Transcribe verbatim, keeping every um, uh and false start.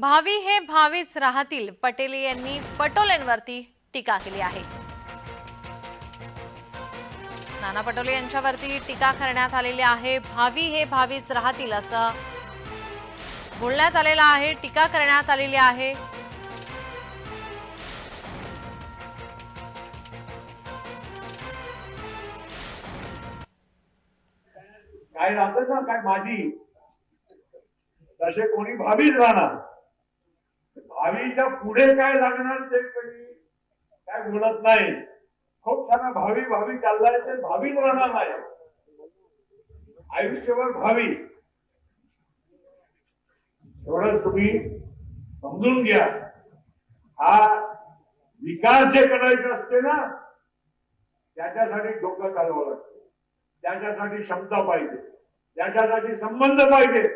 भावी हे भावीच राहतील, पटेले यांनी पटोलेंवरती टीका केली आहे। नाना पटोले यांच्यावरती टीका करण्यात आलेली आहे। भावी हे भावीच राहतील असं बोलण्यात आलेलं आहे, टीका करण्यात आलेली आहे। काय राहतं ना, काय माझी तसे कोणी भावीच राहणार, भावीच्या पुढे काय लागणार ते कधी काय बोलत नाही। खूप सारा भावी भावी चाललाय, ते भावीच राहणार नाही आयुष्यभर। भावी एवढं तुम्ही समजून घ्या। हा विकास जे करायचा असते ना, त्याच्यासाठी डोकं चालवावं लागतं, त्याच्यासाठी क्षमता पाहिजे, त्याच्यासाठी संबंध पाहिजे।